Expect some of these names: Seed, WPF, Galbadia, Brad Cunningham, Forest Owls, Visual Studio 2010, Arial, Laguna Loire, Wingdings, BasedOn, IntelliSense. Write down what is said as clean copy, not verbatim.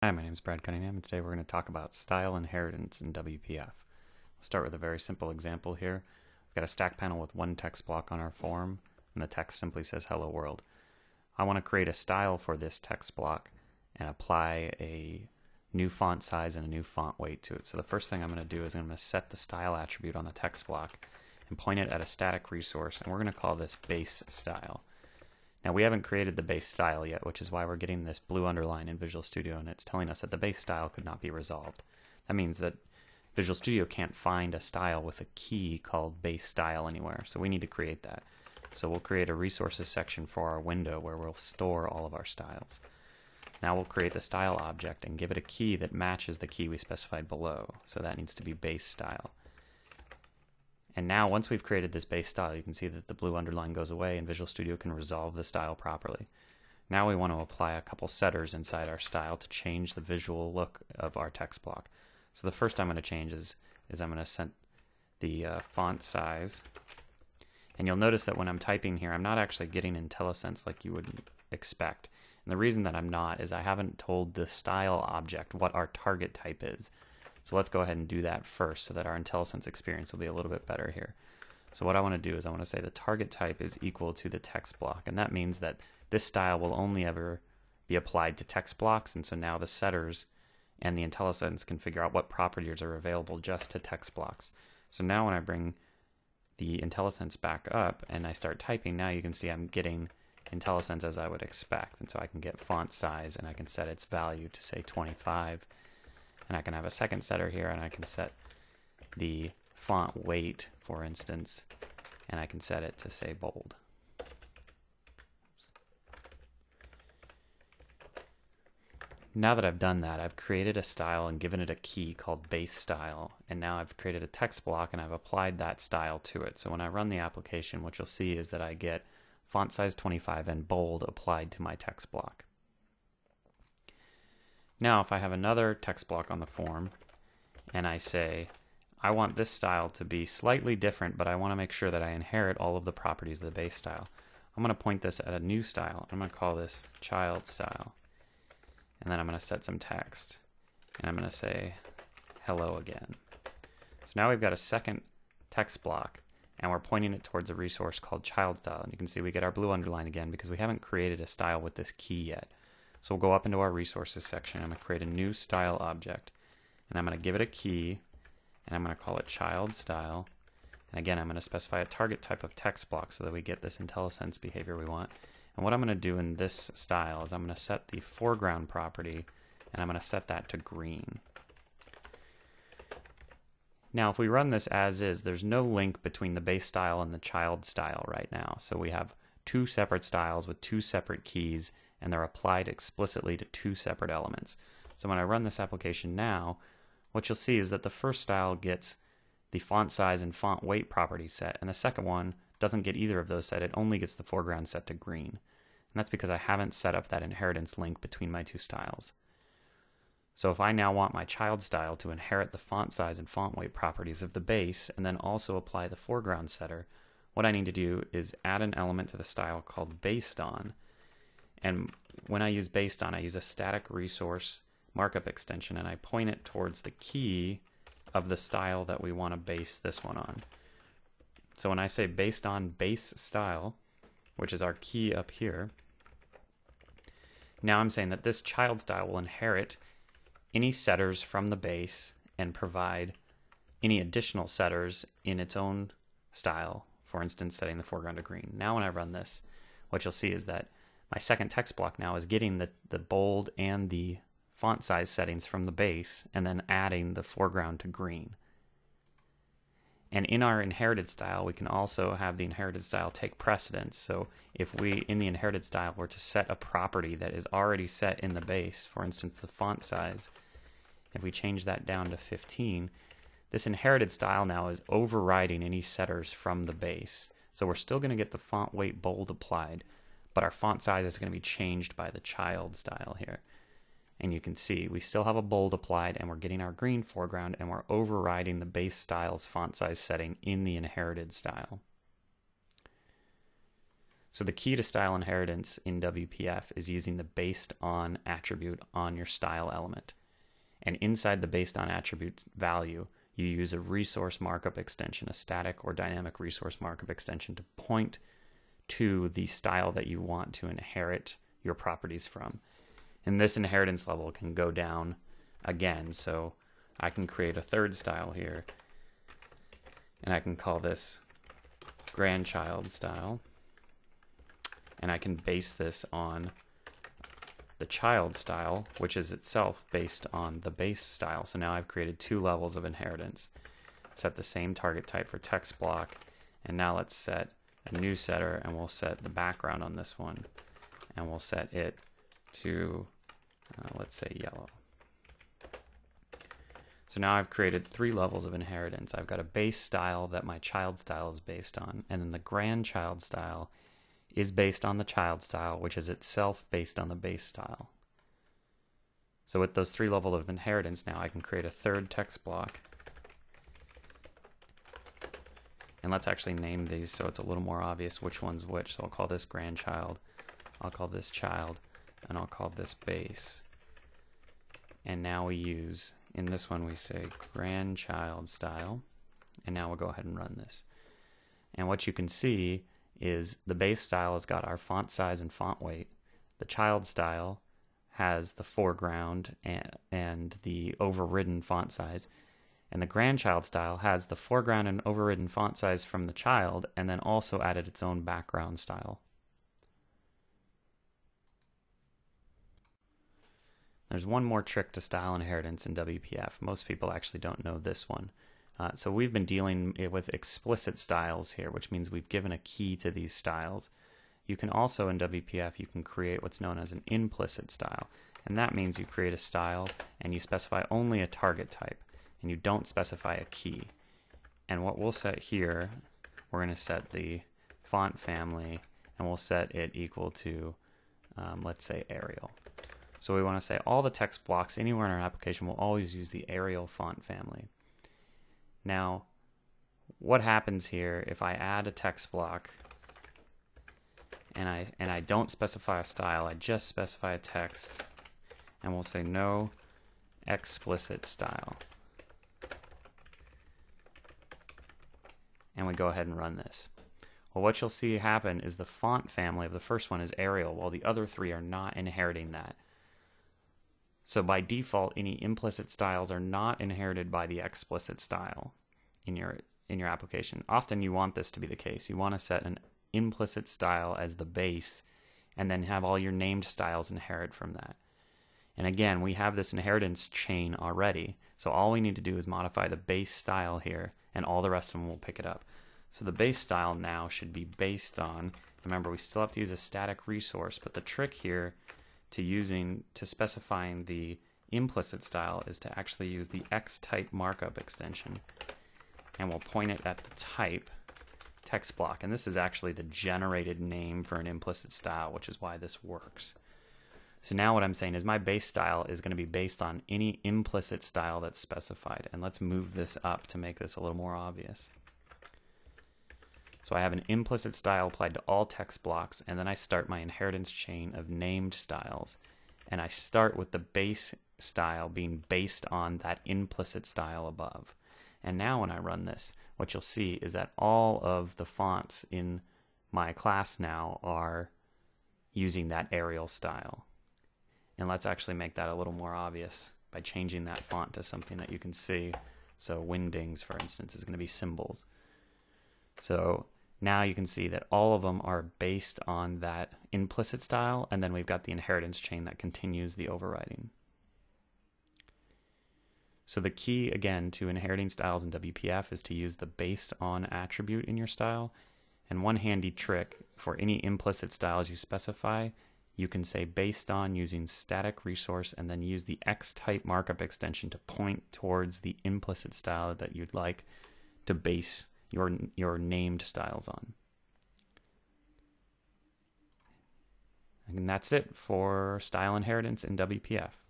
Hi, my name is Brad Cunningham, and today we're going to talk about style inheritance in WPF. We'll start with a very simple example here. We've got a stack panel with one text block on our form, and the text simply says hello world. I want to create a style for this text block and apply a new font size and a new font weight to it. So the first thing I'm going to do is I'm going to set the style attribute on the text block and point it at a static resource, and we're going to call this base style. Now, we haven't created the base style yet, which is why we're getting this blue underline in Visual Studio, and it's telling us that the base style could not be resolved. That means that Visual Studio can't find a style with a key called base style anywhere, so we need to create that. So we'll create a resources section for our window where we'll store all of our styles. Now we'll create the style object and give it a key that matches the key we specified below, so that needs to be base style. And now once we've created this base style, you can see that the blue underline goes away and Visual Studio can resolve the style properly. Now we want to apply a couple setters inside our style to change the visual look of our text block. So the first I'm going to change is I'm going to set the font size. And you'll notice that when I'm typing here, I'm not actually getting IntelliSense like you would expect. And the reason that I'm not is I haven't told the style object what our target type is. So let's go ahead and do that first so that our IntelliSense experience will be a little bit better here. So what I want to do is I want to say the target type is equal to the text block, and that means that this style will only ever be applied to text blocks, and so now the setters and the IntelliSense can figure out what properties are available just to text blocks. So now when I bring the IntelliSense back up and I start typing, now you can see I'm getting IntelliSense as I would expect, and so I can get font size and I can set its value to say 25. And I can have a second setter here, and I can set the font weight, for instance, and I can set it to say bold. Oops. Now that I've done that, I've created a style and given it a key called base style, and now I've created a text block and I've applied that style to it. So when I run the application, what you'll see is that I get font size 25 and bold applied to my text block. Now if I have another text block on the form and I say I want this style to be slightly different, but I want to make sure that I inherit all of the properties of the base style, I'm going to point this at a new style. I'm going to call this child style, and then I'm going to set some text, and I'm going to say hello again. So now we've got a second text block and we're pointing it towards a resource called child style, and you can see we get our blue underline again because we haven't created a style with this key yet. So we'll go up into our resources section. I'm going to create a new style object, and I'm going to give it a key, and I'm going to call it child style. And again, I'm going to specify a target type of text block so that we get this IntelliSense behavior we want. And what I'm going to do in this style is I'm going to set the foreground property, and I'm going to set that to green. Now, if we run this as is, there's no link between the base style and the child style right now. So we have two separate styles with two separate keys, and they're applied explicitly to two separate elements. So when I run this application now, what you'll see is that the first style gets the font size and font weight property set, and the second one doesn't get either of those set. It only gets the foreground set to green. And that's because I haven't set up that inheritance link between my two styles. So if I now want my child style to inherit the font size and font weight properties of the base, and then also apply the foreground setter, what I need to do is add an element to the style called BasedOn. And when I use BasedOn, I use a static resource markup extension, and I point it towards the key of the style that we want to base this one on. So when I say BasedOn base style, which is our key up here, now I'm saying that this child style will inherit any setters from the base and provide any additional setters in its own style, for instance, setting the foreground to green. Now when I run this, what you'll see is that my second text block now is getting the bold and the font size settings from the base, and then adding the foreground to green. And in our inherited style, we can also have the inherited style take precedence. So if we, in the inherited style, were to set a property that is already set in the base, for instance, the font size, if we change that down to 15, this inherited style now is overriding any setters from the base. So we're still going to get the font weight bold applied, but our font size is going to be changed by the child style here. And you can see we still have a bold applied, and we're getting our green foreground, and we're overriding the base style's font size setting in the inherited style. So the key to style inheritance in WPF is using the BasedOn attribute on your style element. And inside the BasedOn attribute value, you use a resource markup extension, a static or dynamic resource markup extension, to point to the style that you want to inherit your properties from. And this inheritance level can go down again. So I can create a third style here, and I can call this grandchild style. And I can base this on the child style, which is itself based on the base style. So now I've created two levels of inheritance. Set the same target type for text block. And now let's set a new setter, and we'll set the background on this one. And we'll set it to, let's say, yellow. So now I've created three levels of inheritance. I've got a base style that my child style is based on, and then the grandchild style is based on the child style, which is itself based on the base style. So with those three levels of inheritance, now I can create a third text block. And let's actually name these so it's a little more obvious which one's which. So I'll call this grandchild, I'll call this child, and I'll call this base. And now we use, in this one we say grandchild style, and now we'll go ahead and run this. And what you can see is the base style has got our font size and font weight. The child style has the foreground and the overridden font size. And the grandchild style has the foreground and overridden font size from the child, and then also added its own background style. There's one more trick to style inheritance in WPF. Most people actually don't know this one. So we've been dealing with explicit styles here, which means we've given a key to these styles. You can also, in WPF, you can create what's known as an implicit style. And that means you create a style and you specify only a target type, and you don't specify a key. And what we'll set here, we're going to set the font family, and we'll set it equal to, let's say, Arial. So we want to say all the text blocks anywhere in our application will always use the Arial font family. Now, what happens here if I add a text block and I don't specify a style, I just specify a text, and we'll say no explicit style. And we go ahead and run this. Well, what you'll see happen is the font family of the first one is Arial, while the other three are not inheriting that. So by default, any implicit styles are not inherited by the explicit style in your application. Often you want this to be the case. You want to set an implicit style as the base, and then have all your named styles inherit from that. And again, we have this inheritance chain already, so all we need to do is modify the base style here, and all the rest of them will pick it up. So the base style now should be based on, remember, we still have to use a static resource, but the trick here to specifying the implicit style is to actually use the xtype markup extension, and we'll point it at the type text block. And this is actually the generated name for an implicit style, which is why this works. So now what I'm saying is my base style is going to be based on any implicit style that's specified. And let's move this up to make this a little more obvious. So I have an implicit style applied to all text blocks, and then I start my inheritance chain of named styles. And I start with the base style being based on that implicit style above. And now when I run this, what you'll see is that all of the fonts in my class now are using that Arial style. And let's actually make that a little more obvious by changing that font to something that you can see. So Wingdings, for instance, is going to be symbols. So now you can see that all of them are based on that implicit style, and then we've got the inheritance chain that continues the overriding. So the key, again, to inheriting styles in WPF is to use the based on attribute in your style. And one handy trick for any implicit styles you specify, you can say based on using static resource, and then use the xtype markup extension to point towards the implicit style that you'd like to base your named styles on. And that's it for style inheritance in WPF.